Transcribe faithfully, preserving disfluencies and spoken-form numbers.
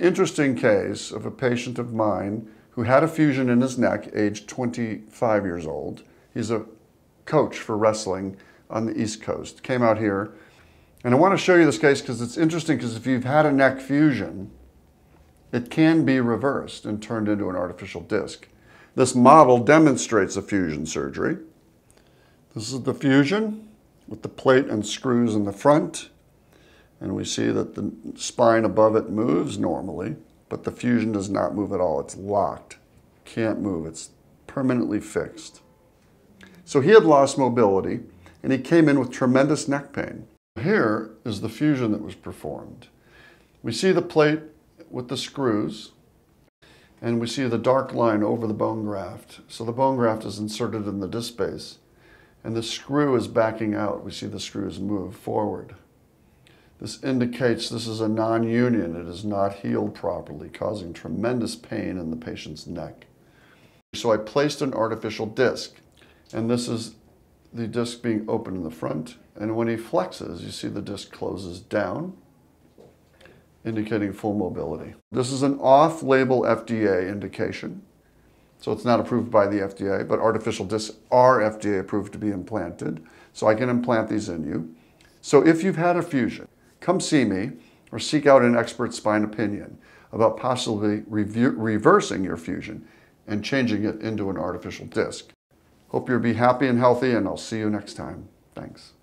Interesting case of a patient of mine who had a fusion in his neck, age twenty-five years old. He's a coach for wrestling on the East Coast, came out here. And I want to show you this case because it's interesting, because if you've had a neck fusion, it can be reversed and turned into an artificial disc. This model demonstrates a fusion surgery. This is the fusion with the plate and screws in the front. And we see that the spine above it moves normally, but the fusion does not move at all. It's locked, can't move, it's permanently fixed. So he had lost mobility and he came in with tremendous neck pain. Here is the fusion that was performed. We see the plate with the screws and we see the dark line over the bone graft. So the bone graft is inserted in the disc space and the screw is backing out. We see the screws move forward. This indicates this is a non-union. It is not healed properly, causing tremendous pain in the patient's neck. So I placed an artificial disc, and this is the disc being open in the front. And when he flexes, you see the disc closes down, indicating full mobility. This is an off-label F D A indication. So it's not approved by the F D A, but artificial discs are F D A approved to be implanted. So I can implant these in you. So if you've had a fusion, come see me or seek out an expert spine opinion about possibly reversing your fusion and changing it into an artificial disc. Hope you'll be happy and healthy, and I'll see you next time. Thanks.